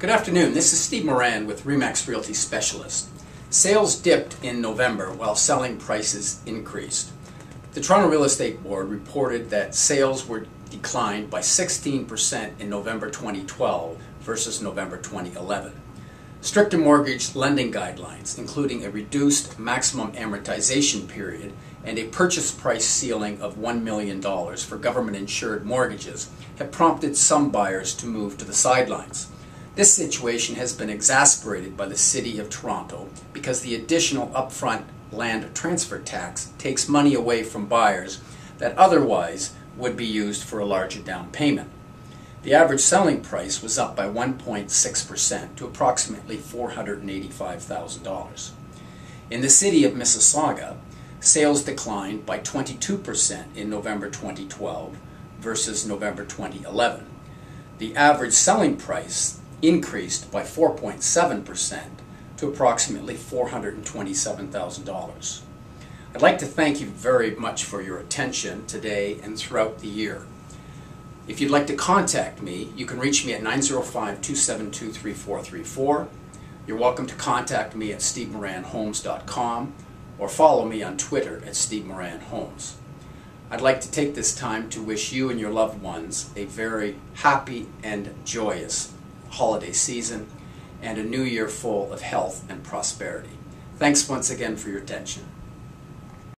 Good afternoon, this is Steve Moran with RE/MAX Realty Specialist. Sales dipped in November while selling prices increased. The Toronto Real Estate Board reported that sales were declined by 16% in November 2012 versus November 2011. Stricter mortgage lending guidelines, including a reduced maximum amortization period and a purchase price ceiling of $1 million for government-insured mortgages, have prompted some buyers to move to the sidelines. This situation has been exacerbated by the City of Toronto because the additional upfront land transfer tax takes money away from buyers that otherwise would be used for a larger down payment. The average selling price was up by 1.6% to approximately $485,000. In the City of Mississauga, sales declined by 22% in November 2012 versus November 2011. The average selling price increased by 4.7% to approximately $427,000. I'd like to thank you very much for your attention today and throughout the year. If you'd like to contact me, you can reach me at 905-272-3434. You're welcome to contact me at stevemoranhomes.com or follow me on Twitter at stevemoranhomes. I'd like to take this time to wish you and your loved ones a very happy and joyous holiday season and a new year full of health and prosperity. Thanks once again for your attention.